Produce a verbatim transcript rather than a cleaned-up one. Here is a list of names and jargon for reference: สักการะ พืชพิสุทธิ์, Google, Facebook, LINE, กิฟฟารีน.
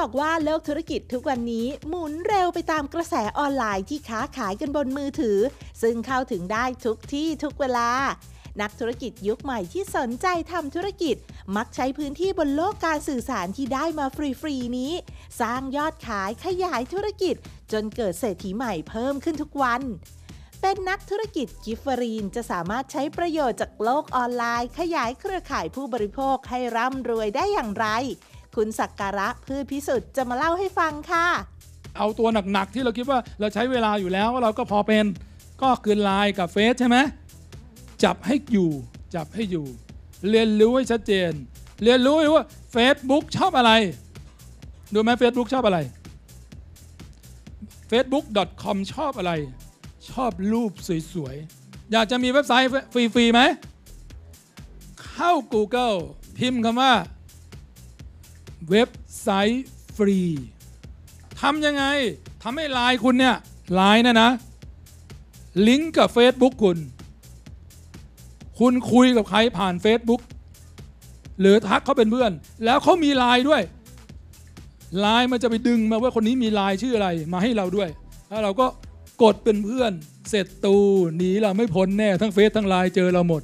บอกว่าโลกธุรกิจทุกวันนี้หมุนเร็วไปตามกระแสออนไลน์ที่ค้าขายกันบนมือถือซึ่งเข้าถึงได้ทุกที่ทุกเวลานักธุรกิจยุคใหม่ที่สนใจทำธุรกิจมักใช้พื้นที่บนโลกการสื่อสารที่ได้มาฟรีๆนี้สร้างยอดขายขยายธุรกิจจนเกิดเศรษฐีใหม่เพิ่มขึ้นทุกวันเป็นนักธุรกิจกิฟฟรีนจะสามารถใช้ประโยชน์จากโลกออนไลน์ขยายเครือข่ายผู้บริโภคให้ร่ำรวยได้อย่างไรคุณศักระพืชพิสุทธิ์จะมาเล่าให้ฟังค่ะเอาตัวหนักๆที่เราคิดว่าเราใช้เวลาอยู่แล้วว่าเราก็พอเป็นก็คือไลน์กับเฟซใช่ไหมจับให้อยู่จับให้อยู่เรียนรู้ให้ชัดเจนเรียนรู้ว่า Facebook ชอบอะไรดูไหม Facebook ชอบอะไร เฟซบุ๊ก ดอท คอม ชอบอะไรชอบรูปสวยๆอยากจะมีเว็บไซต์ฟรีๆไหมเข้า Google พิมพ์คำว่าเว็บไซต์ฟรีทำยังไงทำให้ไลน์คุณเนี่ยไลน์นะนะลิงก์กับ Facebook คุณคุณคุยกับใครผ่าน Facebook หรือทักเขาเป็นเพื่อนแล้วเขามีไลน์ด้วยไลน์มันจะไปดึงมาว่าคนนี้มีไลน์ชื่ออะไรมาให้เราด้วยแล้วเราก็กดเป็นเพื่อนเสร็จตูหนีเราไม่พ้นแน่ทั้งเฟซทั้งไลน์เจอเราหมด